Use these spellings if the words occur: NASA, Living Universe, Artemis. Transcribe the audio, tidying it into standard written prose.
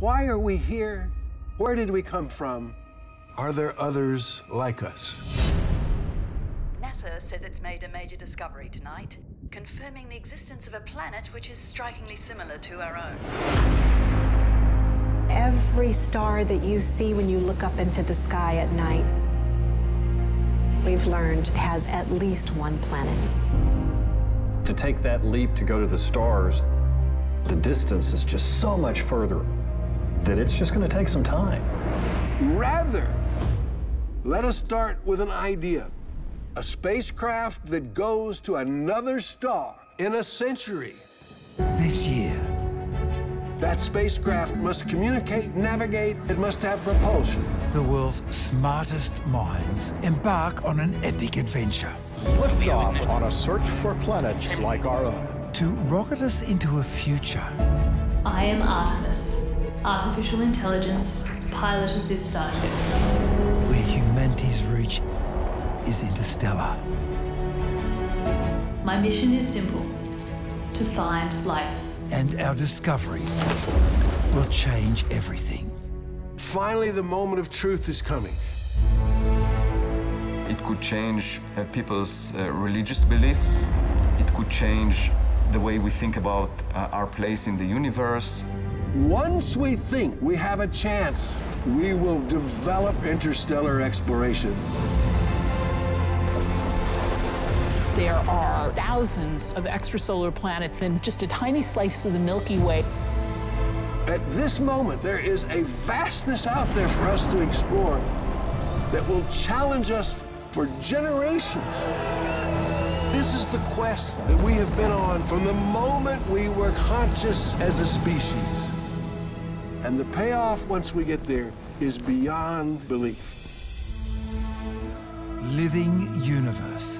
Why are we here? Where did we come from? Are there others like us? NASA says it's made a major discovery tonight, confirming the existence of a planet which is strikingly similar to our own. Every star that you see when you look up into the sky at night, we've learned, has at least one planet. To take that leap to go to the stars, the distance is just so much further that it's just going to take some time. Rather, let us start with an idea. A spacecraft that goes to another star in a century. This year. That spacecraft must communicate, navigate, it must have propulsion. The world's smartest minds embark on an epic adventure. Liftoff on a search for planets like our own. To rocket us into a future. I am Artemis, artificial intelligence, pilot of this starship. Where humanity's reach is interstellar. My mission is simple, to find life. And our discoveries will change everything. Finally, the moment of truth is coming. It could change people's religious beliefs. It could change the way we think about our place in the universe. Once we think we have a chance, we will develop interstellar exploration. There are thousands of extrasolar planets and just a tiny slice of the Milky Way. At this moment, there is a vastness out there for us to explore that will challenge us for generations. This is the quest that we have been on from the moment we were conscious as a species. And the payoff, once we get there, is beyond belief. Living Universe.